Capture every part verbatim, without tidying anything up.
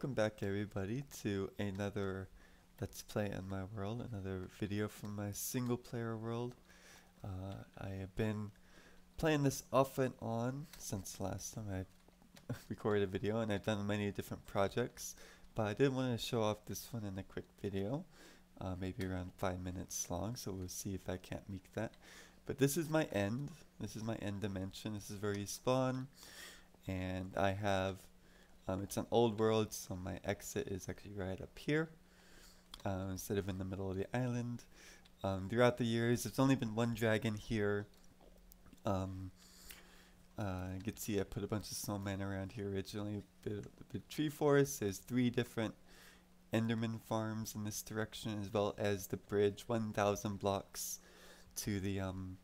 Welcome back everybody to another Let's Play in my world, another video from my single player world. Uh, I have been playing this off and on since last time I recorded a video, and I've done many different projects, but I did want to show off this one in a quick video, uh, maybe around five minutes long, so we'll see if I can't make that. But this is my end, this is my end dimension, this is where you spawn, and I have Um, it's an old world, so my exit is actually right up here um, instead of in the middle of the island. Um, throughout the years, there's only been one dragon here. Um, uh, you can see I put a bunch of snowmen around here originally. A bit, a bit tree forest. There's three different Enderman farms in this direction, as well as the bridge, one thousand blocks to the um,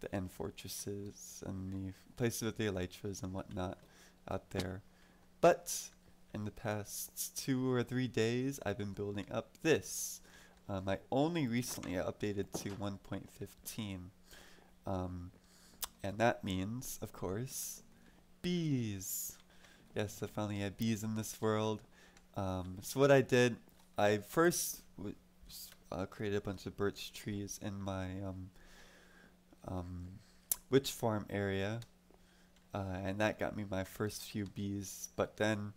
the end fortresses and the places with the elytras and whatnot out there. But in the past two or three days, I've been building up this. Um, I only recently updated to one point fifteen. Um, and that means, of course, bees. Yes, I finally had bees in this world. Um, so what I did, I first w uh, created a bunch of birch trees in my um, um, witch farm area. Uh, and that got me my first few bees, but then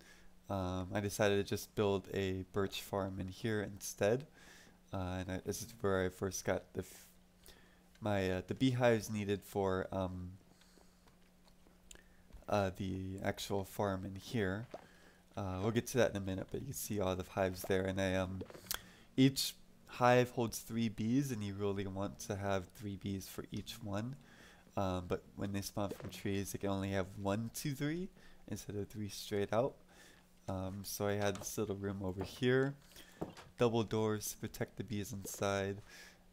um, I decided to just build a birch farm in here instead. Uh, and I, this is where I first got the f my uh, the beehives needed for um, uh, the actual farm in here. Uh, we'll get to that in a minute, but you can see all the hives there, and I um each hive holds three bees, and you really want to have three bees for each one. Um, but when they spawn from trees, they can only have one, two, three instead of three straight out. Um, so I had this little room over here, double doors to protect the bees inside.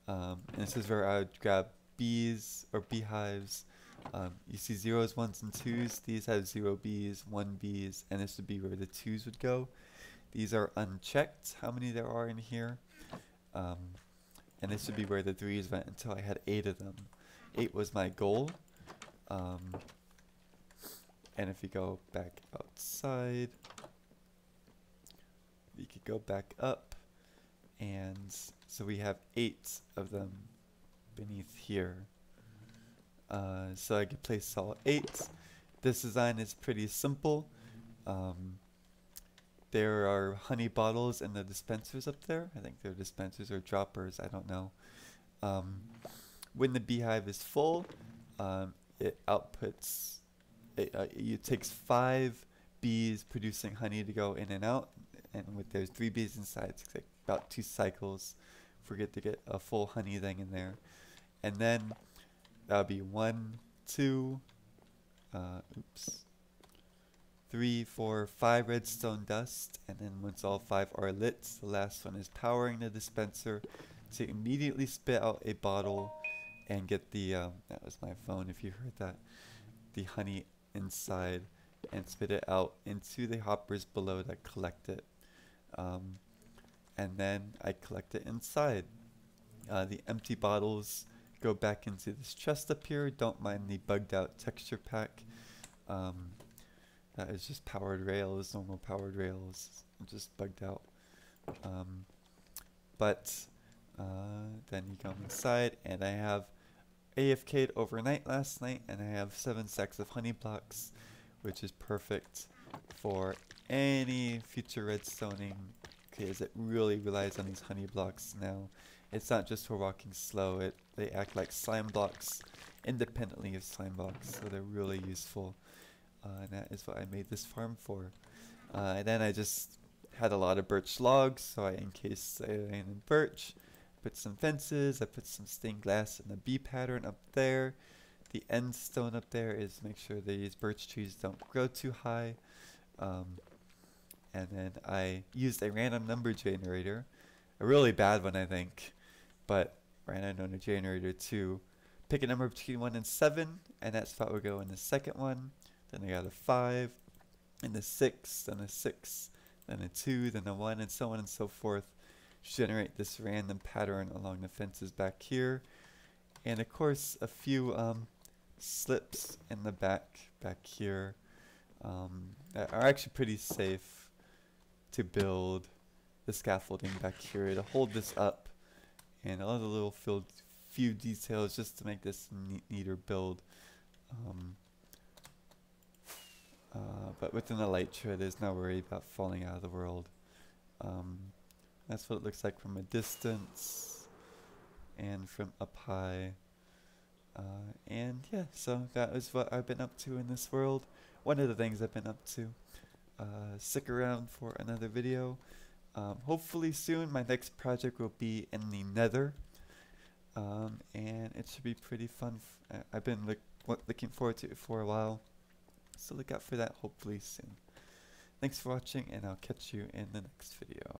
Um, and this is where I would grab bees or beehives. Um, you see zeros, ones, and twos. These have zero bees, one bees, and this would be where the twos would go. These are unchecked, how many there are in here. Um, and this would be where the threes went until I had eight of them. eight was my goal, um, and if you go back outside, you could go back up, and so we have eight of them beneath here. Uh, so I could place all eight. This design is pretty simple. Um, there are honey bottles and the dispensers up there. I think they're dispensers or droppers, I don't know. Um, When the beehive is full, um, it outputs, it, uh, it takes five bees producing honey to go in and out, and with there's three bees inside, it's like about two cycles for it to get a full honey thing in there. And then that would be one, two, uh, oops, three, four, five redstone dust, and then once all five are lit, the last one is powering the dispenser to immediately spit out a bottle and get the, um, that was my phone if you heard that, the honey inside, and spit it out into the hoppers below that collect it. Um, and then I collect it inside. Uh, the empty bottles go back into this chest up here. Don't mind the bugged out texture pack. Um, that is just powered rails, normal powered rails, just bugged out. Um, but uh, then you come inside, and I have A F K'd overnight last night, and I have seven sacks of honey blocks, which is perfect for any future redstoning, because it really relies on these honey blocks now. It's not just for walking slow, it they act like slime blocks, independently of slime blocks, so they're really useful. Uh, and that is what I made this farm for. Uh, and then I just had a lot of birch logs, so I encased it in birch. Put some fences, I put some stained glass and a bee pattern up there. The end stone up there is make sure these birch trees don't grow too high. Um, and then I used a random number generator. A really bad one, I think. But random number generator to pick a number between one and seven, and that spot would go in the second one. Then I got a five, and a six, then a six, then a two, then a one, and so on and so forth. Generate this random pattern along the fences back here, and of course a few um, slips in the back back here um, that are actually pretty safe. to build the scaffolding back here to hold this up, and a lot of the little field few details just to make this neat, neater build. Um, uh, but within the elytra, there's no worry about falling out of the world. Um, that's what it looks like from a distance and from up high. Uh, and yeah, so that is what I've been up to in this world. One of the things I've been up to. Uh, stick around for another video. Um, hopefully soon my next project will be in the Nether. Um, and it should be pretty fun. F I've been look looking forward to it for a while. So look out for that hopefully soon. Thanks for watching, and I'll catch you in the next video.